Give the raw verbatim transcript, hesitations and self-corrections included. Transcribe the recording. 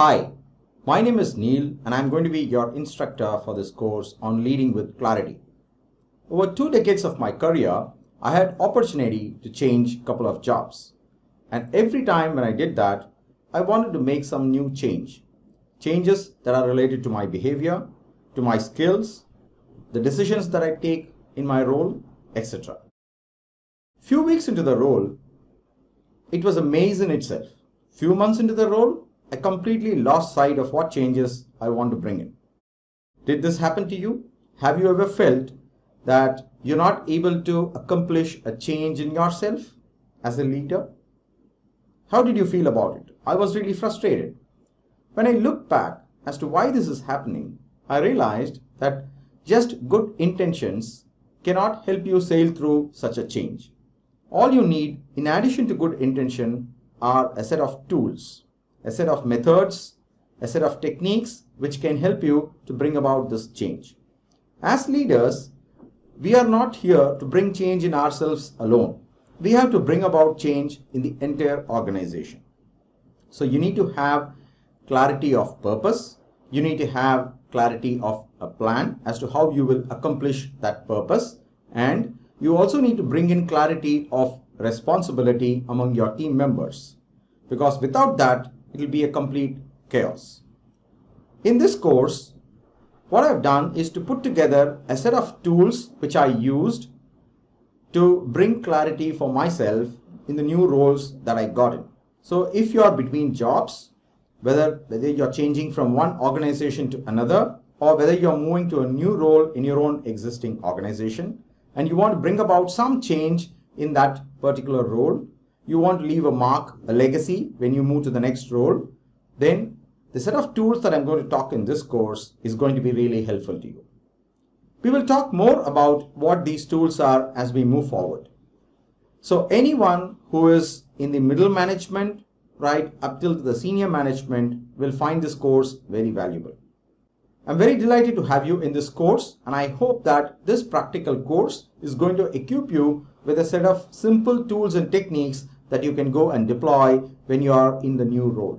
Hi, my name is Neil and I'm going to be your instructor for this course on Leading with Clarity. Over two decades of my career, I had opportunity to change a couple of jobs. And every time when I did that, I wanted to make some new change. Changes that are related to my behavior, to my skills, the decisions that I take in my role, et cetera. Few weeks into the role, it was a maze in itself. Few months into the role, I completely lost sight of what changes I want to bring in. Did this happen to you? Have you ever felt that you're not able to accomplish a change in yourself as a leader? How did you feel about it? I was really frustrated. When I looked back as to why this is happening, I realized that just good intentions cannot help you sail through such a change. All you need, in addition to good intention, are a set of tools, a set of methods, a set of techniques which can help you to bring about this change. As leaders, we are not here to bring change in ourselves alone. We have to bring about change in the entire organization. So you need to have clarity of purpose. You need to have clarity of a plan as to how you will accomplish that purpose. And you also need to bring in clarity of responsibility among your team members, because without that, it will be a complete chaos. In this course, what I've done is to put together a set of tools which I used to bring clarity for myself in the new roles that I got in. So if you are between jobs, whether, whether you're changing from one organization to another, or whether you're moving to a new role in your own existing organization, and you want to bring about some change in that particular role, you want to leave a mark, a legacy when you move to the next role, then the set of tools that I'm going to talk in this course is going to be really helpful to you. We will talk more about what these tools are as we move forward. So anyone who is in the middle management, right up till the senior management, will find this course very valuable. I'm very delighted to have you in this course, and I hope that this practical course is going to equip you with a set of simple tools and techniques that you can go and deploy when you are in the new role.